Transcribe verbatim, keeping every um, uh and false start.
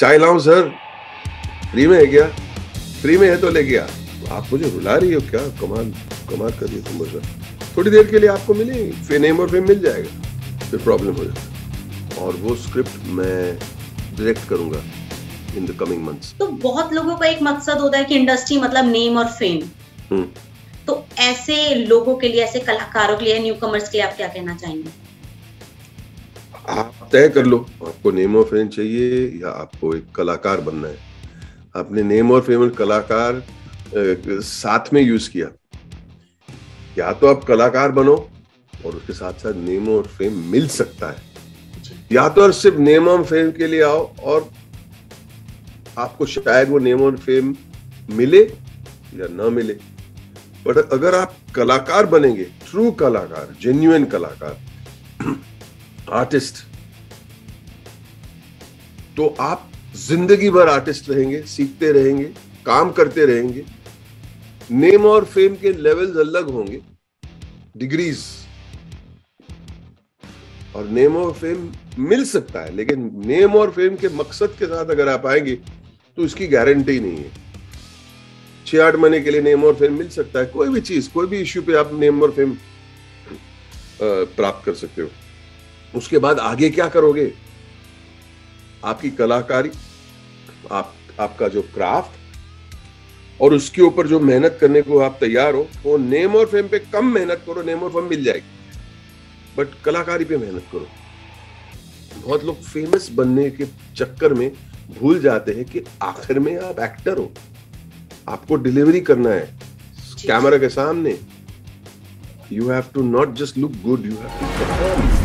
चाय लाऊं sir? Free में है क्या? फ्री में है तो ले गया। आप मुझे रुला रही हो क्या? कमाल कमाल कर दिया तुम सर। थोड़ी देर के लिए आपको मिले फिर नेम और फेम मिल जाएगा, फिर प्रॉब्लम हो जाएगा। और वो स्क्रिप्ट मैं डायरेक्ट करूंगा इन द कमिंग मंथ्स। तो बहुत लोगों का एक मकसद होता है कि इंडस्ट्री मतलब नेम और फेम, तो ऐसे लोगों के लिए, ऐसे कलाकारों के लिए, न्यू कमर्स के लिए आप क्या कहना चाहेंगे? आप तय कर लो आपको नेम और फेम चाहिए या आपको एक कलाकार बनना है। आपने नेम और फेम और कलाकार साथ में यूज किया, या तो आप कलाकार बनो और उसके साथ साथ नेम और फेम मिल सकता है, या तो सिर्फ नेम और फेम के लिए आओ और आपको शायद वो नेम और फेम मिले या ना मिले। बट अगर आप कलाकार बनेंगे, ट्रू कलाकार, जेन्युइन कलाकार, आर्टिस्ट, तो आप जिंदगी भर आर्टिस्ट रहेंगे, सीखते रहेंगे, काम करते रहेंगे। नेम और फेम के लेवल्स अलग होंगे, डिग्रीज, और नेम और फेम मिल सकता है, लेकिन नेम और फेम के मकसद के साथ अगर आप आएंगे तो इसकी गारंटी नहीं है। छह आठ महीने के लिए नेम और फेम मिल सकता है। कोई भी चीज, कोई भी इश्यू पे आप नेम और फेम प्राप्त कर सकते हो। उसके बाद आगे क्या करोगे? आपकी कलाकारी, आप आपका जो क्राफ्ट और उसके ऊपर जो मेहनत करने को आप तैयार हो, वो नेम और फेम पे कम मेहनत करो, नेम और फेम मिल जाएगी, बट कलाकारी पे मेहनत करो। बहुत लोग फेमस बनने के चक्कर में भूल जाते हैं कि आखिर में आप एक्टर हो, आपको डिलीवरी करना है कैमरा के सामने। You have to not just look good, you have to perform.